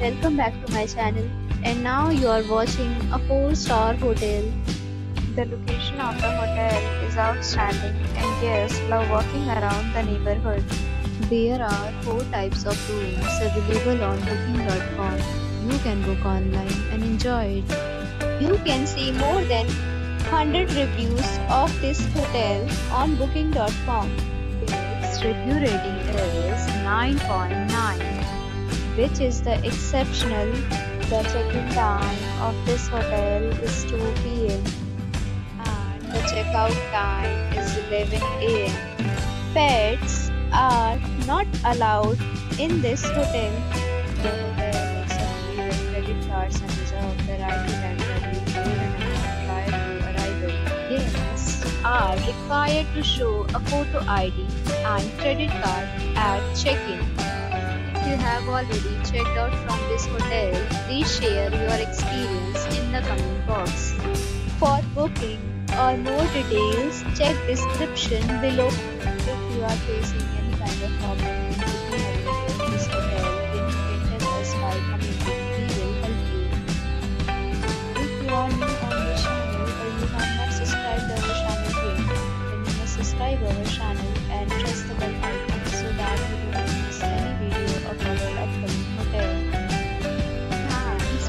Welcome back to my channel, and now you are watching a 4-star hotel. The location of the hotel is outstanding and guests love walking around the neighborhood. There are 4 types of rooms available on booking.com. You can book online and enjoy it. You can see more than 100 reviews of this hotel on booking.com. Its review rating is 9.9, which is the exceptional. The check-in time of this hotel is 2 p.m. and the check-out time is 11 a.m. Pets are not allowed in this hotel. The hotel accepts even credit cards and reserves the right to are required to show a photo ID and credit card at check-in. If you have already checked out from this hotel, please share your experience in the comment box. For booking or more details, check description below. If you are facing any kind of problem in booking this hotel, then you can tell us by commenting. We will help you. If you are new on this channel or you have not subscribed to our channel, subscribe our channel and press the bell icon so that you don't miss any video of our upcoming hotel. Thanks